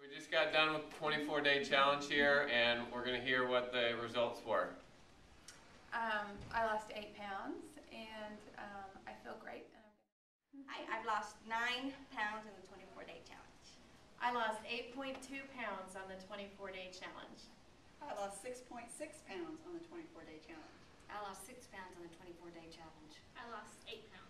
We just got done with the 24-day challenge here, and we're going to hear what the results were. I lost 8 pounds, and I feel great. I've lost 9 pounds in the 24-day challenge. I lost 8.2 pounds on the 24-day challenge. I lost 6.6 pounds on the 24-day challenge. I lost 6 pounds on the 24-day challenge. I lost 8 pounds.